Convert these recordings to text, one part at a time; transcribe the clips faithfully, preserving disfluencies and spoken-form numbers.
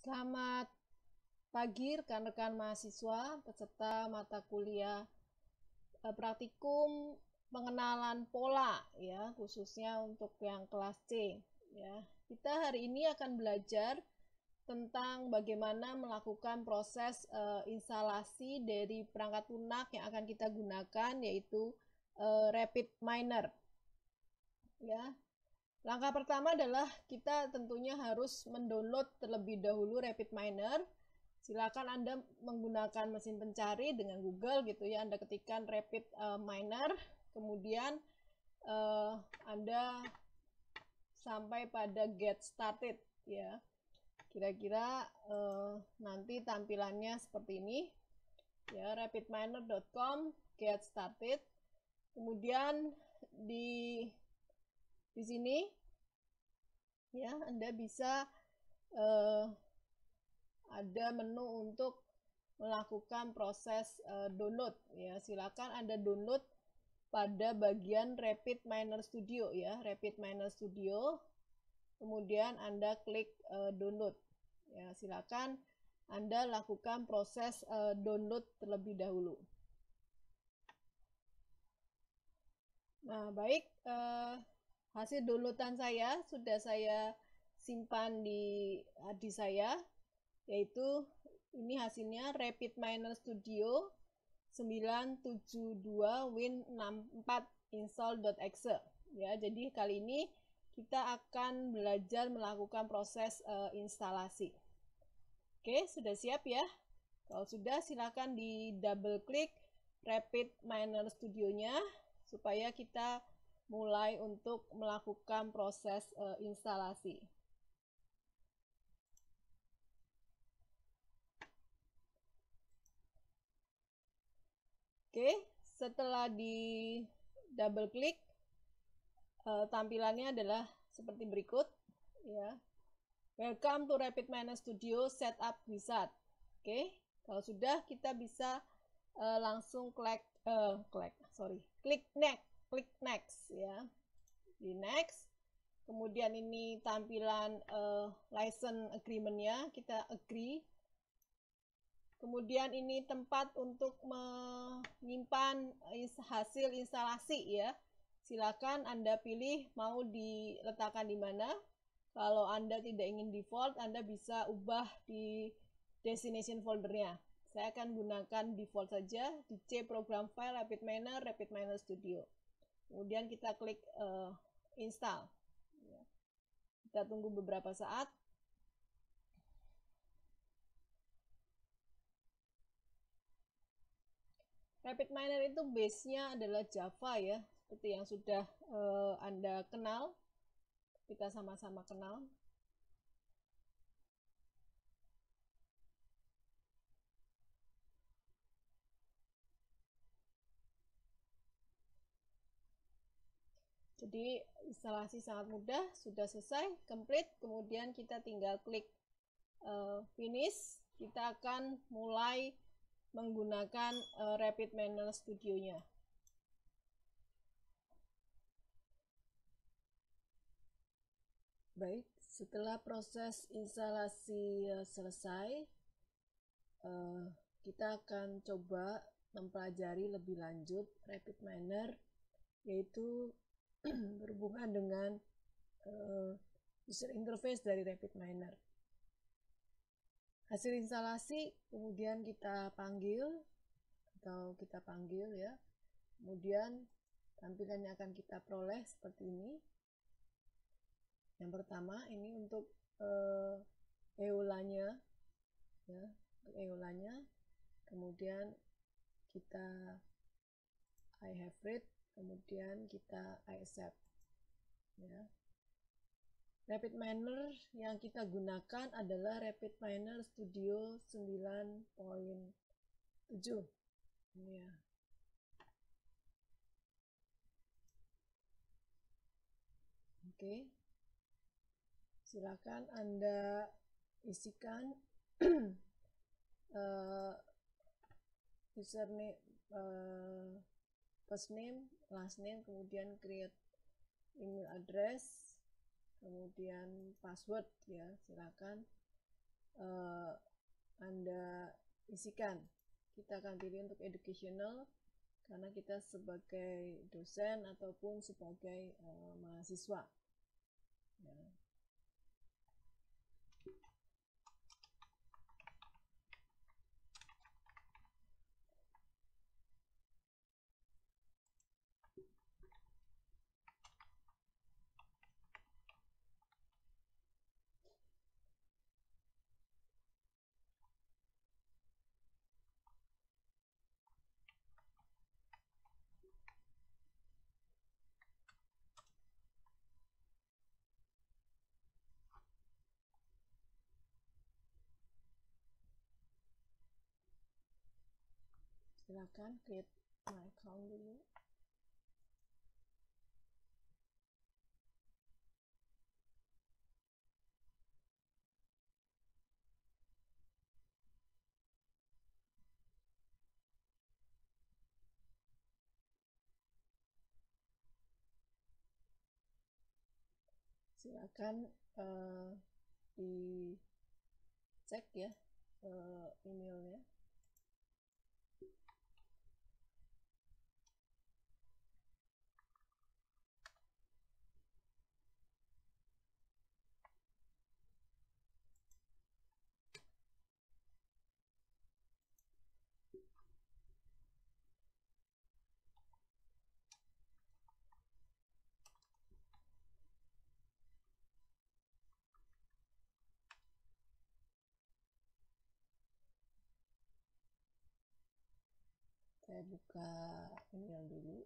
Selamat pagi rekan-rekan mahasiswa peserta mata kuliah praktikum pengenalan pola ya, khususnya untuk yang kelas C ya. Kita hari ini akan belajar tentang bagaimana melakukan proses uh, instalasi dari perangkat lunak yang akan kita gunakan, yaitu uh, RapidMiner. Ya. Langkah pertama adalah kita tentunya harus mendownload terlebih dahulu RapidMiner. Silakan Anda menggunakan mesin pencari dengan Google gitu ya, Anda ketikkan RapidMiner, kemudian uh, Anda sampai pada Get Started ya. Kira-kira uh, nanti tampilannya seperti ini ya, rapidminer dot com get started. Kemudian di di sini ya, Anda bisa uh, ada menu untuk melakukan proses uh, download ya. Silakan Anda download pada bagian RapidMiner Studio ya, RapidMiner Studio. Kemudian Anda klik uh, download. Ya, silakan Anda lakukan proses uh, download terlebih dahulu. Nah, baik, uh, hasil downloadan saya sudah saya simpan di hard disk saya, yaitu ini hasilnya RapidMiner Studio sembilan tujuh dua win enam empat install.exe ya. Jadi kali ini kita akan belajar melakukan proses uh, instalasi. Oke, sudah siap ya? Kalau sudah, silakan di double klik RapidMiner Studio-nya supaya kita mulai untuk melakukan proses uh, instalasi. Oke, setelah di double klik, Uh, tampilannya adalah seperti berikut ya. Welcome to RapidMiner Studio Setup Wizard. Oke, okay. Kalau sudah, kita bisa uh, langsung klik uh, klik sorry klik next klik next ya, di next. Kemudian ini tampilan uh, license agreement-nya, kita agree. Kemudian ini tempat untuk menyimpan hasil instalasi ya. Silakan Anda pilih mau diletakkan di mana. Kalau Anda tidak ingin default, Anda bisa ubah di destination foldernya. Saya akan gunakan default saja, di C program file RapidMiner, RapidMiner Studio. Kemudian kita klik uh, install. Kita tunggu beberapa saat. RapidMiner itu base-nya adalah Java ya, seperti yang sudah uh, Anda kenal, kita sama-sama kenal. Jadi instalasi sangat mudah, sudah selesai, complete. Kemudian kita tinggal klik uh, finish. Kita akan mulai menggunakan uh, RapidMiner Studio-nya. Baik, setelah proses instalasi selesai, kita akan coba mempelajari lebih lanjut RapidMiner, yaitu berhubungan dengan user interface dari RapidMiner. Hasil instalasi kemudian kita panggil atau kita panggil ya, kemudian tampilannya akan kita peroleh seperti ini. Yang pertama ini untuk uh, E O L A-nya ya, E O L A-nya. Kemudian kita I have read, kemudian kita I accept ya. RapidMiner yang kita gunakan adalah RapidMiner Studio sembilan titik tujuh ya. Oke. Okay. Silakan Anda isikan uh, username, uh, first name, last name, kemudian create email address, kemudian password ya. Silakan uh, Anda isikan. Kita akan pilih untuk educational karena kita sebagai dosen ataupun sebagai uh, mahasiswa. Ya. Silakan create my account dulu. Silakan uh, dicek ya uh, emailnya. Saya buka email dulu.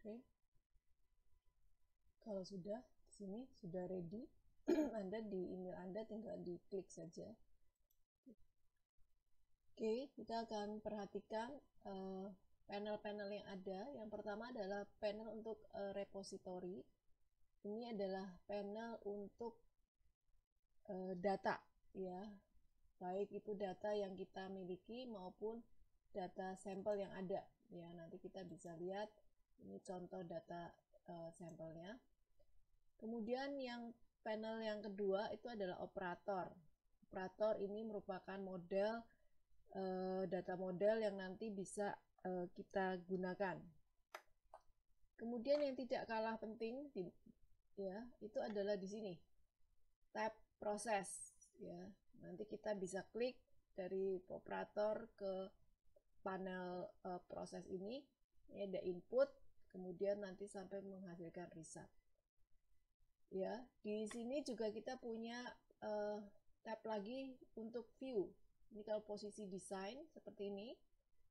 Oke. Kalau sudah di sini sudah ready, Anda di email Anda tinggal diklik saja. Oke, kita akan perhatikan panel-panel uh, yang ada. Yang pertama adalah panel untuk uh, repository. Ini adalah panel untuk uh, data, ya. Baik itu data yang kita miliki maupun data sampel yang ada, ya. Nanti kita bisa lihat. Ini contoh data uh, sampelnya. Kemudian yang panel yang kedua itu adalah operator. Operator ini merupakan model uh, data model yang nanti bisa uh, kita gunakan. Kemudian yang tidak kalah penting di, ya, itu adalah di sini tab proses, ya. Nanti kita bisa klik dari operator ke panel uh, proses ini. Ini ada input, kemudian nanti sampai menghasilkan result. Ya, di sini juga kita punya uh, tab lagi untuk view. Ini kalau posisi desain seperti ini,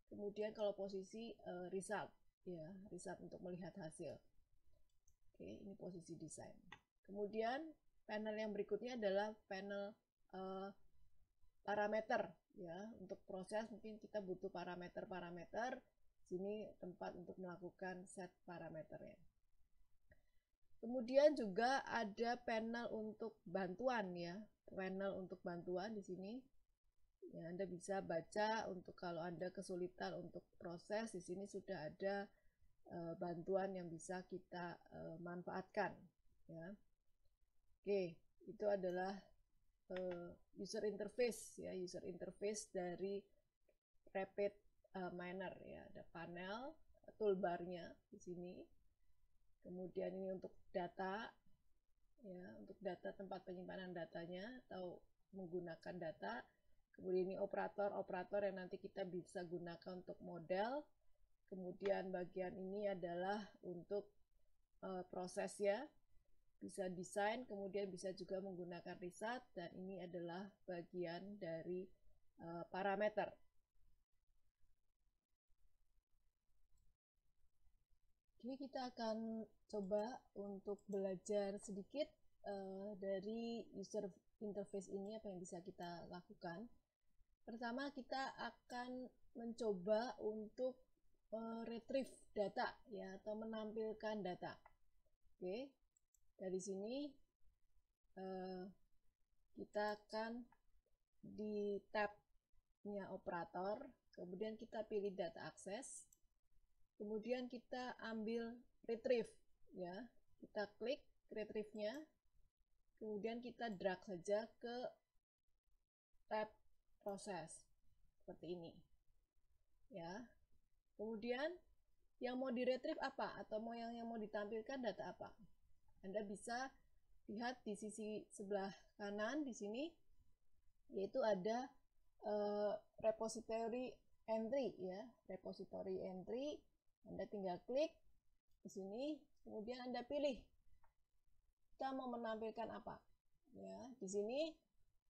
kemudian kalau posisi uh, result, ya, result untuk melihat hasil. Oke, ini posisi desain. Kemudian panel yang berikutnya adalah panel uh, parameter, ya, untuk proses mungkin kita butuh parameter-parameter. Sini tempat untuk melakukan set parameternya. Kemudian juga ada panel untuk bantuan, ya, panel untuk bantuan di sini. Ya, Anda bisa baca untuk kalau Anda kesulitan untuk proses, di sini sudah ada uh, bantuan yang bisa kita uh, manfaatkan, ya. Oke, itu adalah uh, user interface, ya, user interface dari Rapid Uh, miner, ya, ada panel toolbarnya di sini. Kemudian ini untuk data, ya, untuk data tempat penyimpanan datanya atau menggunakan data. Kemudian ini operator-operator yang nanti kita bisa gunakan untuk model. Kemudian bagian ini adalah untuk uh, prosesnya, bisa desain, kemudian bisa juga menggunakan riset, dan ini adalah bagian dari uh, parameter. Jadi kita akan coba untuk belajar sedikit uh, dari user interface ini apa yang bisa kita lakukan. Pertama kita akan mencoba untuk uh, retrieve data ya, atau menampilkan data. Oke, okay. Dari sini uh, kita akan di tabnya operator, kemudian kita pilih data access. Kemudian kita ambil retrieve, ya, kita klik retrieve-nya, kemudian kita drag saja ke tab proses seperti ini, ya. Kemudian yang mau diretrieve apa atau mau yang, yang mau ditampilkan data apa? Anda bisa lihat di sisi sebelah kanan di sini, yaitu ada eh, repository entry, ya, repository entry. Anda tinggal klik di sini, kemudian Anda pilih kita mau menampilkan apa. Ya, di sini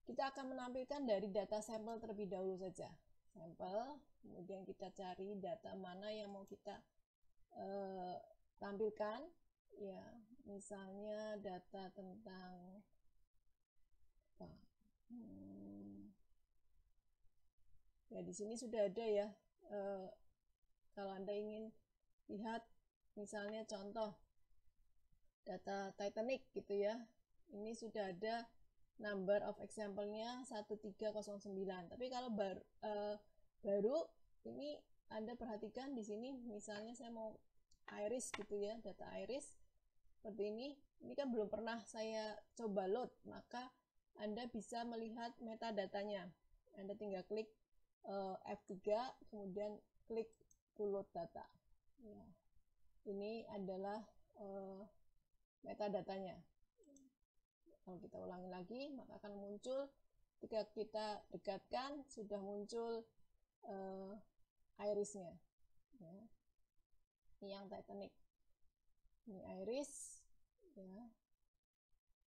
kita akan menampilkan dari data sampel terlebih dahulu saja. Sampel, kemudian kita cari data mana yang mau kita eh, tampilkan. Ya, misalnya data tentang apa? Hmm. Ya, di sini sudah ada ya. Eh, kalau Anda ingin lihat misalnya contoh data Titanic gitu ya, ini sudah ada number of example-nya seribu tiga ratus sembilan, tapi kalau baru, eh, baru ini Anda perhatikan di sini, misalnya saya mau iris gitu ya, data iris seperti ini, ini kan belum pernah saya coba load, maka Anda bisa melihat metadatanya. Anda tinggal klik eh, F tiga, kemudian klik load data. Ya. Ini adalah uh, metadatanya. Kalau kita ulangi lagi, maka akan muncul ketika kita dekatkan sudah muncul uh, irisnya. Ya. Ini yang Titanic. Ini iris. Ya.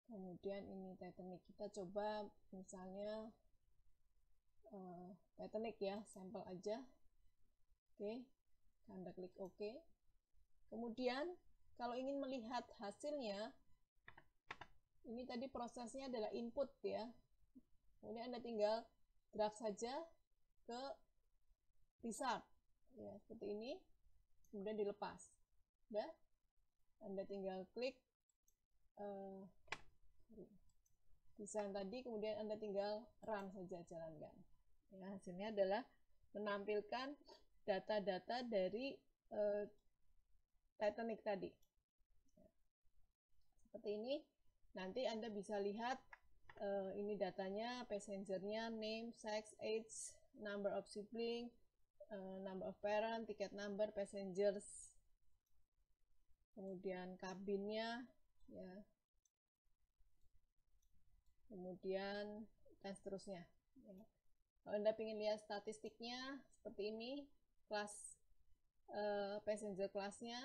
Kemudian ini Titanic. Kita coba misalnya uh, Titanic ya, sampel aja. Oke. Okay. Anda klik OK. Kemudian, kalau ingin melihat hasilnya, ini tadi prosesnya adalah input ya. Kemudian Anda tinggal drag saja ke result. Ya, seperti ini. Kemudian dilepas. Sudah? Anda tinggal klik uh, desain tadi, kemudian Anda tinggal run saja, jalankan. Ya, hasilnya adalah menampilkan data-data dari uh, Titanic tadi seperti ini. Nanti Anda bisa lihat uh, ini datanya, passenger-nya, name, sex, age, number of sibling, uh, number of parent, ticket number, passengers, kemudian kabinnya ya, kemudian dan seterusnya ya. Kalau Anda ingin lihat statistiknya seperti ini, kelas uh, passenger kelasnya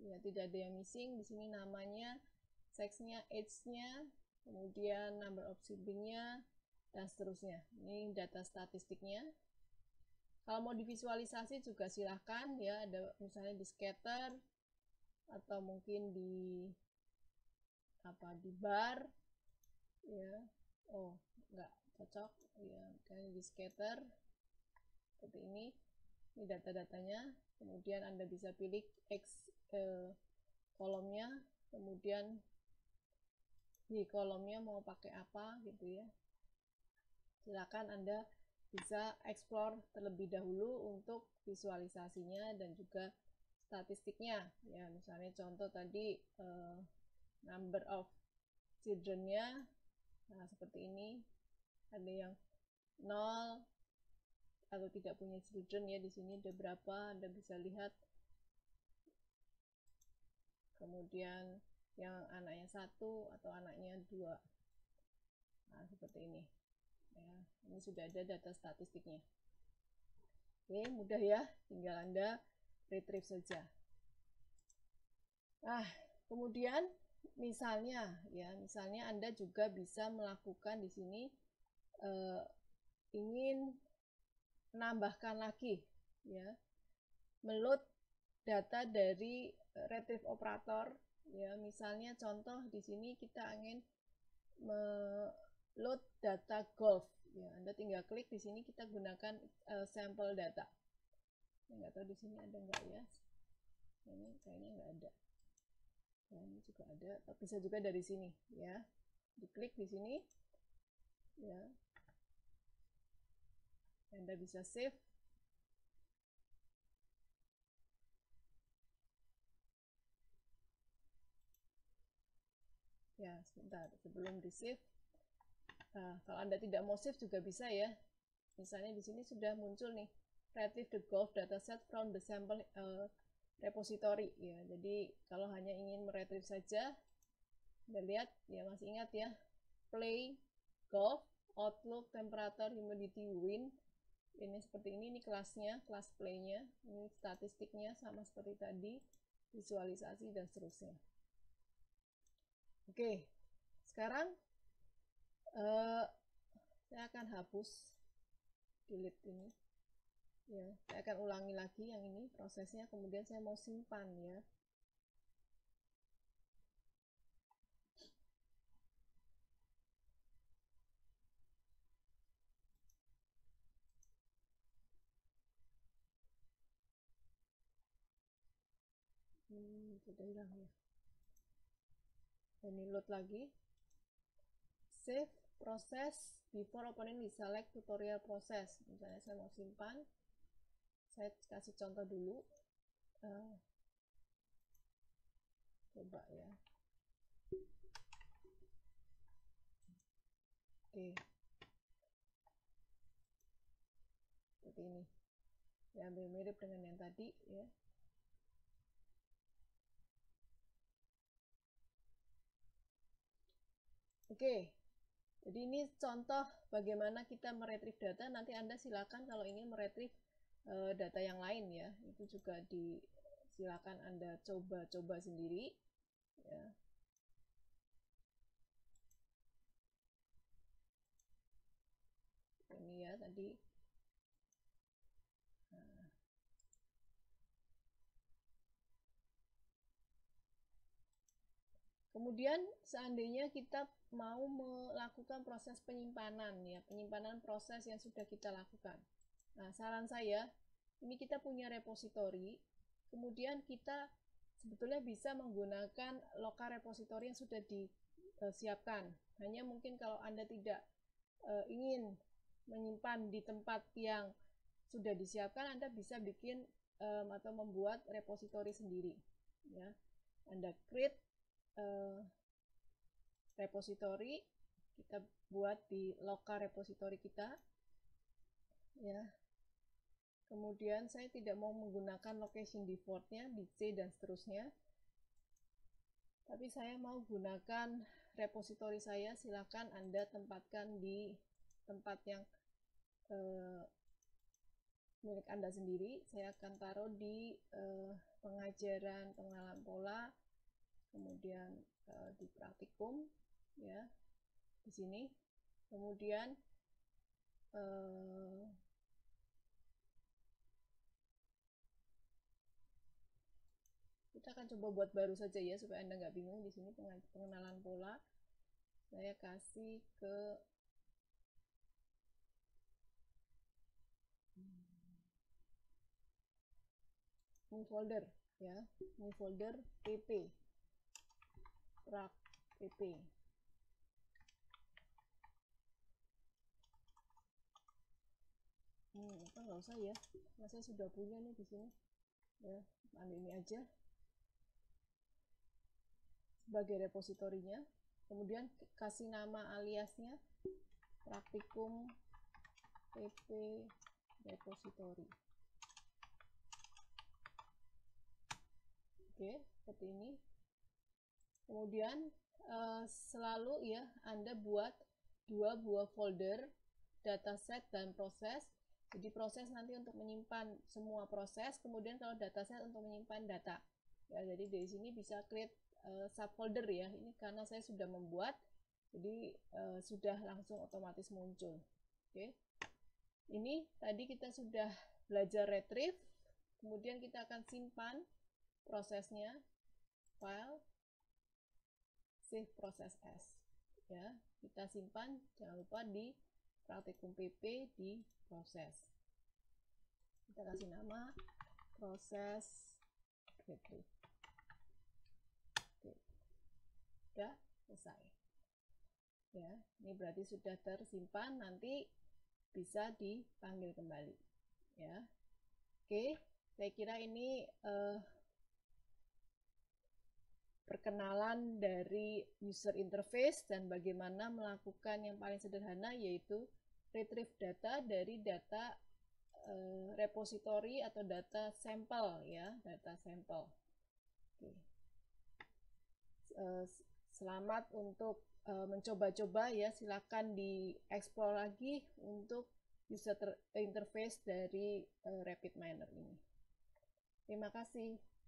ya, tidak ada yang missing. Di sini namanya, seksnya, age-nya, kemudian number of sibling-nya dan seterusnya. Ini data statistiknya. Kalau mau divisualisasi juga silahkan ya, ada misalnya di scatter atau mungkin di apa, di bar ya. Oh, enggak cocok ya, kan di scatter seperti ini. Ini data-datanya, kemudian Anda bisa pilih X eh, kolomnya, kemudian di kolomnya mau pakai apa gitu ya. Silakan Anda bisa explore terlebih dahulu untuk visualisasinya dan juga statistiknya ya. Misalnya contoh tadi eh, number of children-nya, nah seperti ini, ada yang nol atau tidak punya children ya, di sini ada berapa Anda bisa lihat. Kemudian yang anaknya satu atau anaknya dua. Nah, seperti ini ya, ini sudah ada data statistiknya. Oke, mudah ya, tinggal Anda retrieve saja. Nah, kemudian misalnya ya, misalnya Anda juga bisa melakukan di sini eh, ingin menambahkan lagi ya, meload data dari retrieve operator ya. Misalnya contoh di sini kita ingin meload data golf ya. Anda tinggal klik di sini, kita gunakan uh, sampel data. Enggak tahu di sini ada enggak ya. Ini kayaknya enggak ada. Nah, ini juga ada, tapi bisa juga dari sini ya. Diklik di sini ya. Anda bisa save. Ya, sebentar, sebelum di-save. Nah, kalau Anda tidak mau save juga bisa ya. Misalnya di sini sudah muncul nih, retrieve the golf dataset from the sample uh, repository ya. Jadi kalau hanya ingin meretrieve saja, Anda lihat ya, masih ingat ya, play, golf, outlook, temperature, humidity, wind. Ini seperti ini, ini kelasnya, kelas play-nya, ini statistiknya sama seperti tadi, visualisasi dan seterusnya. Oke, sekarang uh, saya akan hapus, delete ini, ya. Saya akan ulangi lagi yang ini prosesnya, kemudian saya mau simpan ya. Hmm, sudah hilang ya. Ini load lagi, save proses before opening di select tutorial proses. Misalnya saya mau simpan, saya kasih contoh dulu, uh, coba ya. Oke, seperti ini ya, ambil mirip dengan yang tadi ya. Oke, jadi ini contoh bagaimana kita meretrieve data. Nanti Anda silakan kalau ingin meretrieve e, data yang lain ya, itu juga di silakan Anda coba-coba sendiri ya. Ini ya tadi. Nah. Kemudian seandainya kita mau melakukan proses penyimpanan ya, penyimpanan proses yang sudah kita lakukan. Nah, saran saya, ini kita punya repository, kemudian kita sebetulnya bisa menggunakan local repository yang sudah disiapkan. Hanya mungkin kalau Anda tidak e, ingin menyimpan di tempat yang sudah disiapkan, Anda bisa bikin e, atau membuat repository sendiri ya. Anda create e, repository, kita buat di local repository kita ya. Kemudian saya tidak mau menggunakan location defaultnya di C dan seterusnya, tapi saya mau gunakan repository saya. Silakan Anda tempatkan di tempat yang eh, milik Anda sendiri. Saya akan taruh di eh, pengajaran pengenalan pola, kemudian eh, di praktikum ya, di sini. Kemudian eh, kita akan coba buat baru saja ya, supaya Anda nggak bingung. Di sini pengenalan pola saya kasih ke new folder ya, new folder P P rak P P. Hmm, apa nggak usah ya? Mas saya sudah punya nih di sini. Ya, ambil ini aja sebagai repositorinya. Kemudian kasih nama aliasnya praktikum P P repository. Oke, seperti ini. Kemudian uh, selalu ya Anda buat dua buah folder dataset dan proses. Jadi proses nanti untuk menyimpan semua proses, kemudian kalau dataset untuk menyimpan data. Ya, jadi dari sini bisa create uh, subfolder ya. Ini karena saya sudah membuat, jadi uh, sudah langsung otomatis muncul. Oke. Ini tadi kita sudah belajar retrieve, kemudian kita akan simpan prosesnya, file, save process as. Ya, kita simpan, jangan lupa di praktikum P P di proses. Kita kasih nama proses retrieve. Oke. Sudah selesai. Ya, ini berarti sudah tersimpan, nanti bisa dipanggil kembali. Ya. Oke, saya kira ini eh, perkenalan dari user interface dan bagaimana melakukan yang paling sederhana, yaitu retrieve data dari data eh, repository atau data sampel ya, data sampel. Oke. Eh, selamat untuk eh, mencoba-coba ya, silakan dieksplor lagi untuk user interface dari eh, RapidMiner ini. Terima kasih.